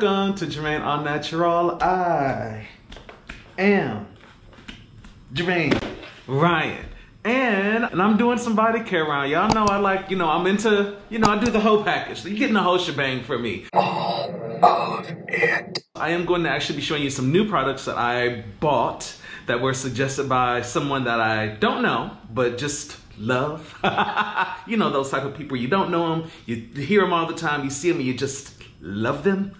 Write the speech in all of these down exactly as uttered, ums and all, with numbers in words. welcome to Jermaine All Natural. I am Jermaine Ryan. And, and I'm doing some body care around. Y'all know I like, you know, I'm into, you know, I do the whole package. So you're getting the whole shebang from me. All of it. I am going to actually be showing you some new products that I bought that were suggested by someone that I don't know, but just love. You know those type of people. You don't know them. You hear them all the time. You see them and you just love them.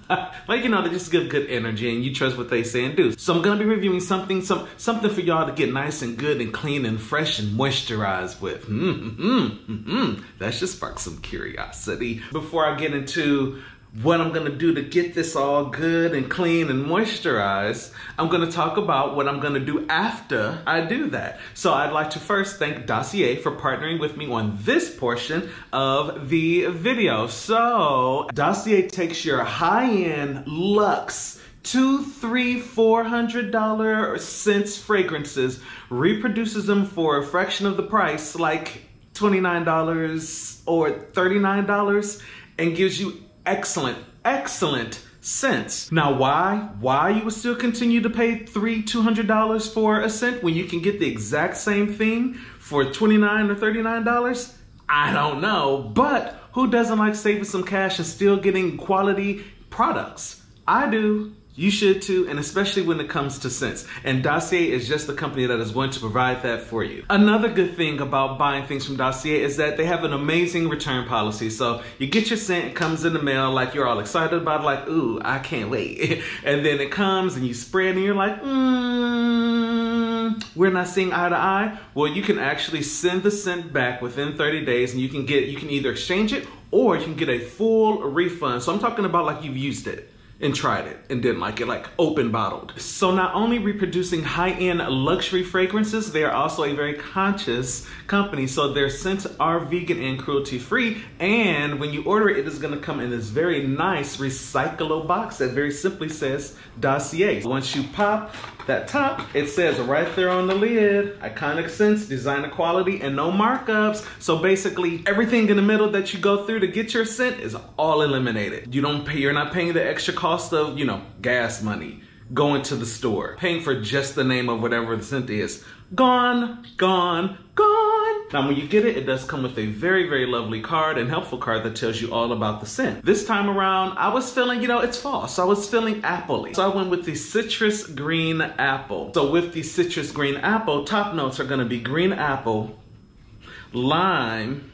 Like, you know, they just give good energy and you trust what they say and do. So I'm gonna be reviewing something some something for y'all to get nice and good and clean and fresh and moisturized with. Mm-hmm, mm-hmm. That should spark some curiosity. Before I get into what I'm gonna do to get this all good and clean and moisturized, I'm gonna talk about what I'm gonna do after I do that. So I'd like to first thank Dossier for partnering with me on this portion of the video. So Dossier takes your high-end luxe two, three, four hundred dollar scents fragrances, reproduces them for a fraction of the price, like twenty-nine dollars or thirty-nine dollars, and gives you excellent, excellent scents. Now why? Why you would still continue to pay three, two hundred dollars for a scent when you can get the exact same thing for twenty-nine or thirty-nine dollars? I don't know, but who doesn't like saving some cash and still getting quality products? I do. You should too, and especially when it comes to scents. And Dossier is just the company that is going to provide that for you. Another good thing about buying things from Dossier is that they have an amazing return policy. So you get your scent, it comes in the mail, like you're all excited about it, like, ooh, I can't wait. And then it comes and you spray it and you're like, mm, we're not seeing eye to eye. Well, you can actually send the scent back within thirty days and you can get, you can either exchange it or you can get a full refund. So I'm talking about like you've used it and tried it and didn't like it, like open bottled. So not only reproducing high-end luxury fragrances, they are also a very conscious company. So their scents are vegan and cruelty-free. And when you order it, it is gonna come in this very nice recyclable box that very simply says Dossier. Once you pop that top, it says right there on the lid, iconic scents, designer quality, and no markups. So basically everything in the middle that you go through to get your scent is all eliminated. You don't pay, you're not paying the extra cost Cost of, you know, gas money, going to the store, paying for just the name of whatever the scent is. Gone, gone, gone. Now when you get it, it does come with a very, very lovely card and helpful card that tells you all about the scent. This time around, I was feeling, you know, it's fall, so I was feeling appley. So I went with the citrus green apple. So with the citrus green apple, top notes are gonna be green apple, lime,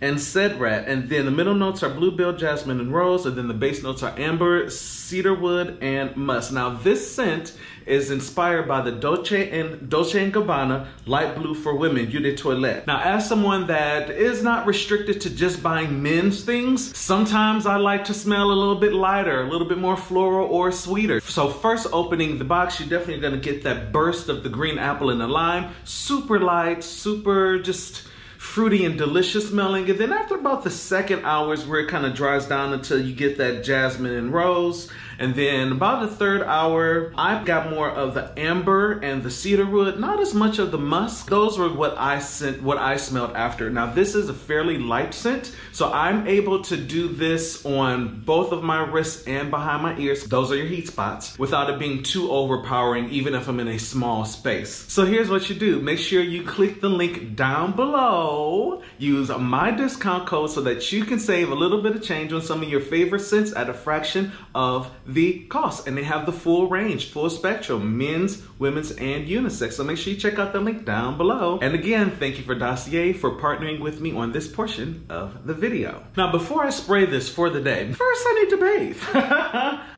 and cedrat, and then the middle notes are bluebell, jasmine, and rose, and then the base notes are amber, cedarwood, and musk. Now this scent is inspired by the Dolce and Dolce and Gabbana Light Blue for Women, Eau de Toilette. Now, as someone that is not restricted to just buying men's things, sometimes I like to smell a little bit lighter, a little bit more floral or sweeter. So first opening the box, you're definitely gonna get that burst of the green apple and the lime, super light, super just fruity and delicious smelling. And then after about the second hour is where it kind of dries down until you get that jasmine and rose. And then about the third hour, I've got more of the amber and the cedarwood, not as much of the musk. Those were what I sent, what I smelled after. Now this is a fairly light scent, so I'm able to do this on both of my wrists and behind my ears. Those are your heat spots, without it being too overpowering, even if I'm in a small space. So here's what you do. Make sure you click the link down below. Use my discount code so that you can save a little bit of change on some of your favorite scents at a fraction of the cost. And they have the full range, full spectrum, men's, women's, and unisex. So make sure you check out the link down below. And again, thank you for Dossier for partnering with me on this portion of the video. Now, before I spray this for the day, first I need to bathe.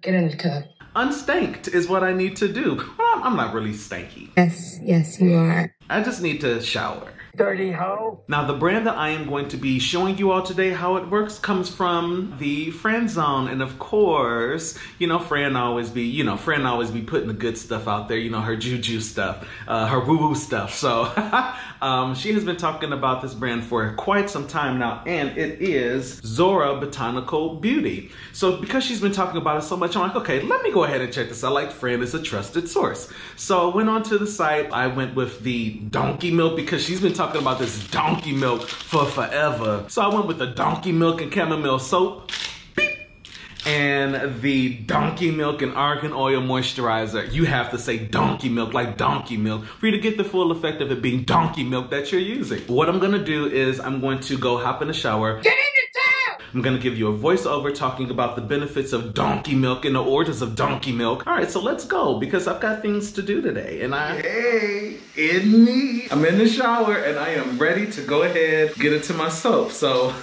Get in the tub. Unstanked is what I need to do. Well, I'm not really stanky. Yes, yes, you are. I just need to shower. Dirty hoe. Now the brand that I am going to be showing you all today how it works comes from the Friend Zone, and of course, you know, Fran always be, you know, Fran always be putting the good stuff out there, you know, her juju stuff, uh, her woo-woo stuff. So um, she has been talking about this brand for quite some time now, and it is Ixora Botanical Beauty. So because she's been talking about it so much, I'm like, okay, let me go ahead and check this out. Like, Fran is a trusted source. So I went onto the site. I went with the donkey milk because she's been talking Talking about this donkey milk for forever. So I went with the donkey milk and chamomile soap. Beep. and the Donkey Milk and Argan Oil Moisturizer. You have to say Donkey Milk, like donkey milk, for you to get the full effect of it being donkey milk that you're using. What I'm gonna do is I'm going to go hop in the shower. Get in the tub! I'm gonna give you a voiceover talking about the benefits of donkey milk and the orders of donkey milk. All right, so let's go, because I've got things to do today, and I... Hey, it's me. I'm in the shower, and I am ready to go ahead, get into my soap, so...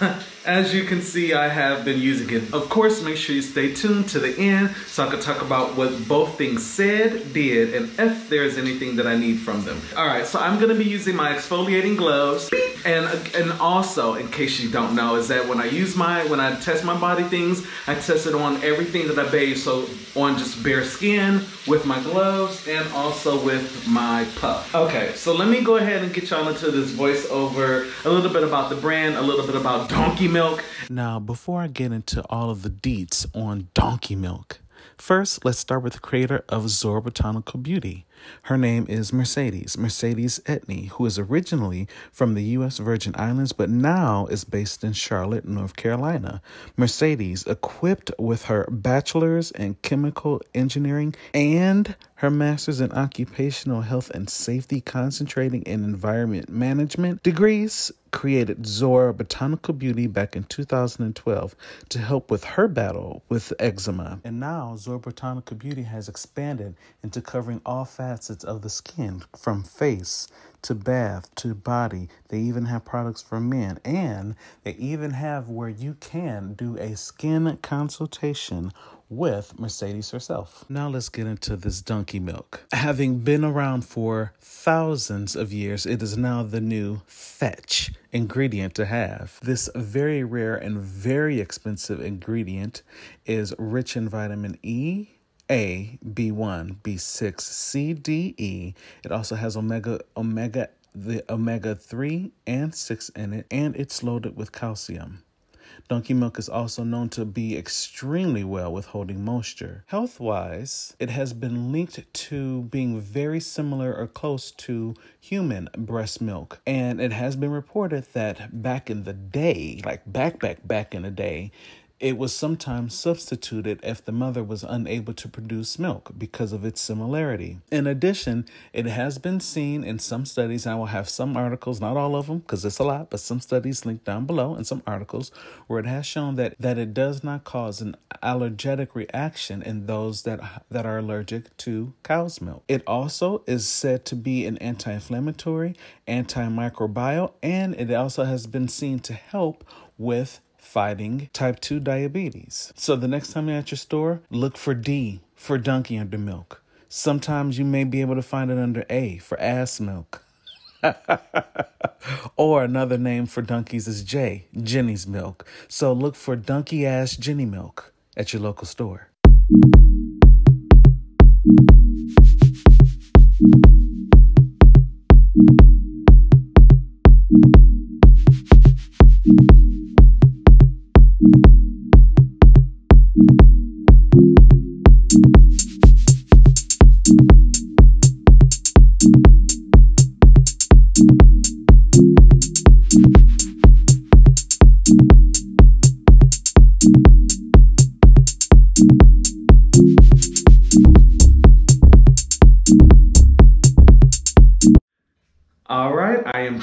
As you can see, I have been using it. Of course, make sure you stay tuned to the end so I can talk about what both things said, did, and if there's anything that I need from them. All right, so I'm gonna be using my exfoliating gloves. Beep. And and also, in case you don't know, is that when I use my, when I test my body things, I test it on everything that I bathe, so on just bare skin, with my gloves, and also with my puff. Okay, so let me go ahead and get y'all into this voiceover, a little bit about the brand, a little bit about Donkey Milk. Milk. Now, before I get into all of the deets on Donkey Milk, first, let's start with the creator of Ixora Botanical Beauty. Her name is Mercedes, Mercedes Etney, who is originally from the U S Virgin Islands, but now is based in Charlotte, North Carolina. Mercedes, equipped with her bachelor's in chemical engineering and her master's in occupational health and safety, concentrating in environment management degrees, created Ixora Botanical Beauty back in two thousand twelve to help with her battle with eczema. And now Ixora Botanical Beauty has expanded into covering all facets of the skin, from face to bath to body. They even have products for men, and they even have where you can do a skin consultation with Mercedes herself. Now let's get into this donkey milk. Having been around for thousands of years, it is now the new fetch ingredient to have. This very rare and very expensive ingredient is rich in vitamin E, A, B one, B six, C, D, E. It also has omega, omega, the omega three and six in it, and it's loaded with calcium. Donkey milk is also known to be extremely well with holding moisture. Health-wise, it has been linked to being very similar or close to human breast milk. And it has been reported that back in the day, like back, back, back in the day, it was sometimes substituted if the mother was unable to produce milk because of its similarity. In addition, it has been seen in some studies, and I will have some articles, not all of them because it's a lot, but some studies linked down below and some articles where it has shown that, that it does not cause an allergenic reaction in those that, that are allergic to cow's milk. It also is said to be an anti-inflammatory, antimicrobial, and it also has been seen to help with fighting type two diabetes. So the next time you're at your store, look for D for donkey under milk. Sometimes you may be able to find it under A for ass milk. Or another name for donkeys is J, Jenny's milk. So look for donkey ass Jenny milk at your local store.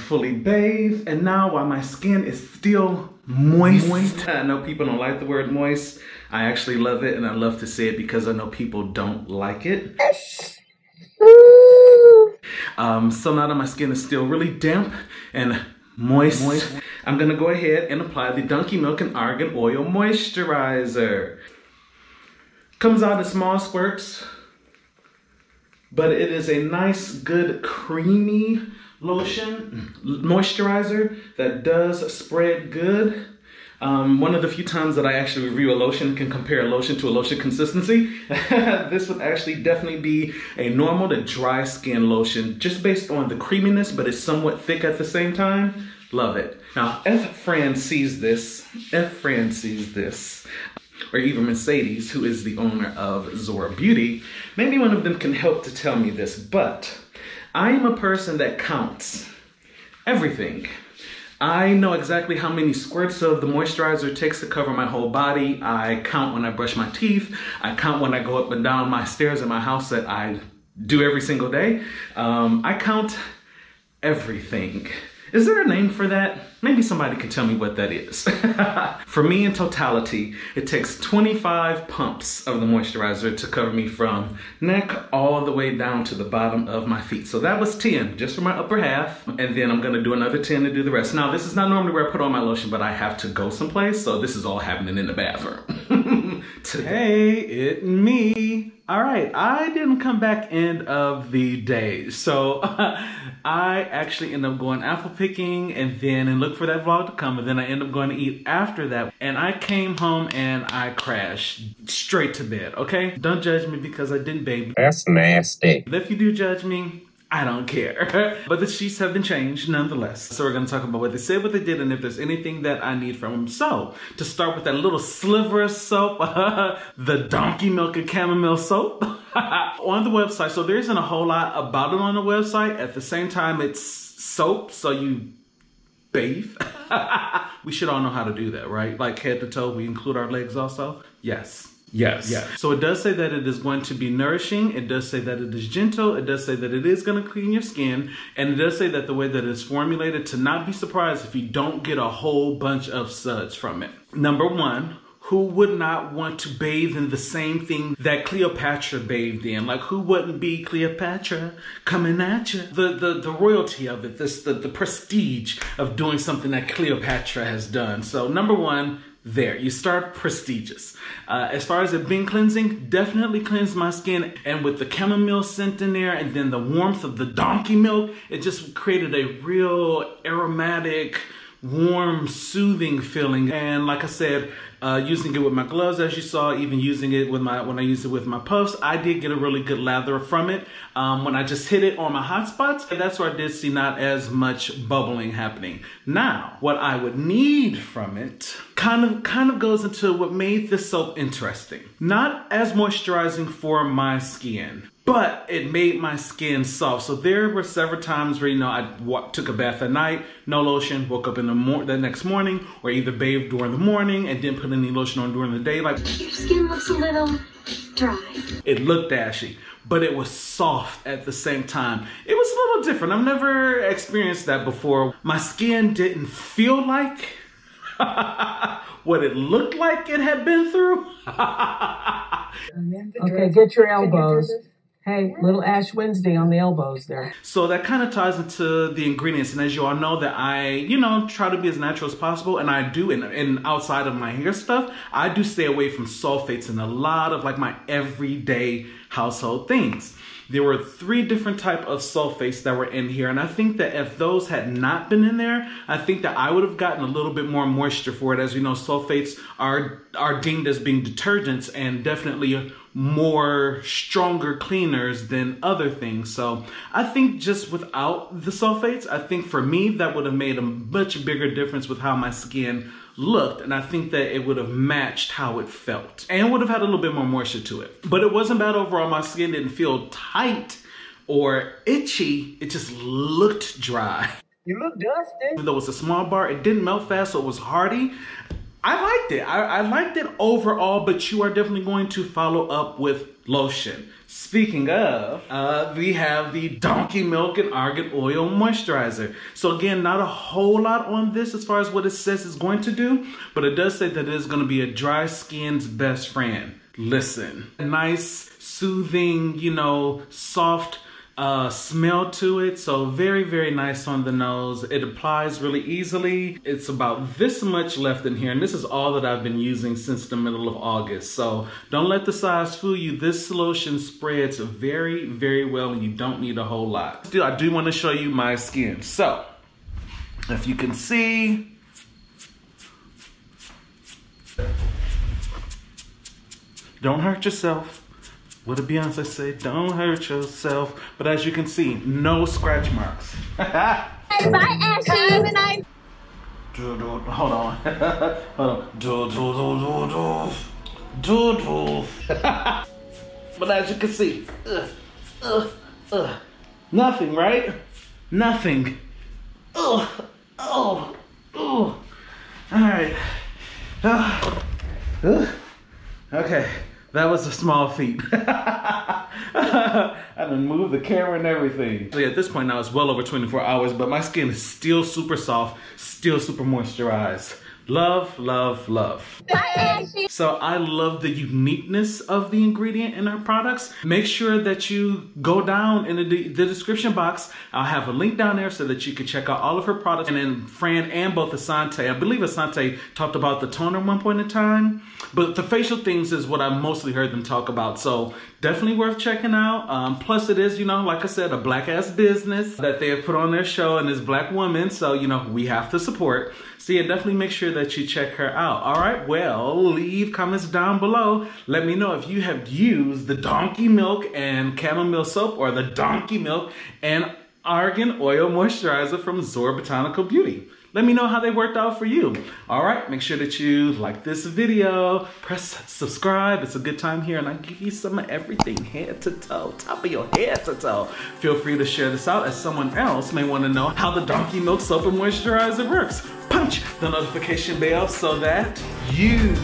Fully bathed, and now while my skin is still moist. moist. I know people don't like the word moist. I actually love it, and I love to say it because I know people don't like it. Um, so now that my skin is still really damp and moist, moist, I'm gonna go ahead and apply the Donkey Milk and Argan Oil Moisturizer. Comes out in small squirts, but it is a nice, good, creamy lotion, moisturizer that does spread good. Um, one of the few times that I actually review a lotion, can compare a lotion to a lotion consistency. This would actually definitely be a normal to dry skin lotion, just based on the creaminess, but it's somewhat thick at the same time. Love it. Now, if Fran sees this, if Fran sees this, or even Mercedes, who is the owner of Ixora Beauty, maybe one of them can help to tell me this, but I am a person that counts everything. I know exactly how many squirts of the moisturizer takes to cover my whole body. I count when I brush my teeth. I count when I go up and down my stairs in my house that I do every single day. Um, I count everything. Is there a name for that? Maybe somebody can tell me what that is. For me, in totality, it takes twenty-five pumps of the moisturizer to cover me from neck all the way down to the bottom of my feet. So that was ten, just for my upper half. And then I'm gonna do another ten to do the rest. Now, this is not normally where I put on my lotion, but I have to go someplace. So this is all happening in the bathroom. Today, it me. All right, I didn't come back end of the day. So I actually end up going apple picking and then and look for that vlog to come, and then I end up going to eat after that, and I came home and I crashed straight to bed. Okay, don't judge me because I didn't baby. That's nasty. If you do judge me, I don't care. But the sheets have been changed nonetheless, so we're going to talk about what they said, what they did, and if there's anything that I need from them. So to start with that little sliver of soap, the donkey milk and chamomile soap. On the website, so there isn't a whole lot about it on the website. At the same time, it's soap, so you bathe. We should all know how to do that, right? Like head to toe, we include our legs also. Yes. Yes. Yes. So it does say that it is going to be nourishing. It does say that it is gentle. It does say that it is going to clean your skin. And it does say that the way that it's formulated, to not be surprised if you don't get a whole bunch of suds from it. Number one, who would not want to bathe in the same thing that Cleopatra bathed in? Like, who wouldn't be Cleopatra coming at you? The the, the royalty of it, this the, the prestige of doing something that Cleopatra has done. So number one, there, you start prestigious. Uh, as far as it being cleansing, definitely cleansed my skin. And with the chamomile scent in there and then the warmth of the donkey milk, it just created a real aromatic, warm, soothing feeling. And like I said, uh, using it with my gloves, as you saw, even using it with my, when I used it with my puffs, I did get a really good lather from it. Um, when I just hit it on my hot spots, that's where I did see not as much bubbling happening. Now, what I would need from it kind of, kind of goes into what made this soap interesting. Not as moisturizing for my skin, but it made my skin soft. So there were several times where, you know, I walked, took a bath at night, no lotion, woke up in the, mor the next morning, or either bathed during the morning and didn't put any lotion on during the day. Like, your skin looks a little dry. It looked ashy, but it was soft at the same time. It was a little different. I've never experienced that before. My skin didn't feel like what it looked like it had been through. Okay, get your elbows. Hey, little Ash Wednesday on the elbows there. So that kind of ties into the ingredients. And as you all know that I, you know, try to be as natural as possible. And I do, and, and outside of my hair stuff, I do stay away from sulfates and a lot of like my everyday household things. There were three different types of sulfates that were in here. And I think that if those had not been in there, I think that I would have gotten a little bit more moisture for it. As you know, sulfates are, are deemed as being detergents and definitely more stronger cleaners than other things. So I think just without the sulfates, I think for me, that would have made a much bigger difference with how my skin looked, and I think that it would have matched how it felt and would have had a little bit more moisture to it. But it wasn't bad overall. My skin didn't feel tight or itchy. It just looked dry. You look dusty. Even though it was a small bar, it didn't melt fast, so it was hardy. I liked it. I, I liked it overall, but you are definitely going to follow up with lotion. Speaking of, uh, we have the donkey milk and argan oil moisturizer. So again, not a whole lot on this as far as what it says it's going to do, but it does say that it is going to be a dry skin's best friend. Listen, a nice, soothing, you know, soft uh smell to it. So very, very nice on the nose. It applies really easily. It's about this much left in here, and this is all that I've been using since the middle of August. So don't let the size fool you. This lotion spreads very, very well, and you don't need a whole lot. Still, I do want to show you my skin. So if you can see, don't hurt yourself. What did Beyonce say? Don't hurt yourself. But as you can see, no scratch marks. Bye, Ashley. Hold on. Hold on. Do, do, do, do, do. Do, do. But as you can see, uh, uh, uh. nothing, right? Nothing. Oh, oh, Whew. All right. Oh. Oh. Okay, that was a small feat. I done moved the camera and everything. So yeah, at this point now it's well over twenty-four hours, but my skin is still super soft, still super moisturized. Love, love, love. So I love the uniqueness of the ingredient in our products. Make sure that you go down in the, de the description box. I'll have a link down there so that you can check out all of her products. And then Fran and both Asante, I believe Asante talked about the toner at one point in time, but the facial things is what I mostly heard them talk about. So definitely worth checking out. Um, plus it is, you know, like I said, a black ass business that they have put on their show and is black women. So, you know, we have to support. So yeah, definitely make sure that you check her out. All right, well, leave comments down below. Let me know if you have used the donkey milk and chamomile soap or the donkey milk and argan oil moisturizer from Ixora Botanical Beauty. Let me know how they worked out for you. All right, make sure that you like this video, press subscribe. It's a good time here and I give you some of everything, head to toe, top of your head to toe. Feel free to share this out as someone else may wanna know how the donkey milk soap and moisturizer works. Punch the notification bell so that you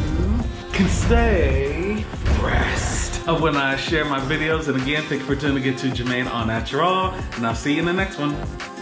can stay abreast of when I share my videos. And again, thank you for tuning in to Jermaine All Natural, and I'll see you in the next one.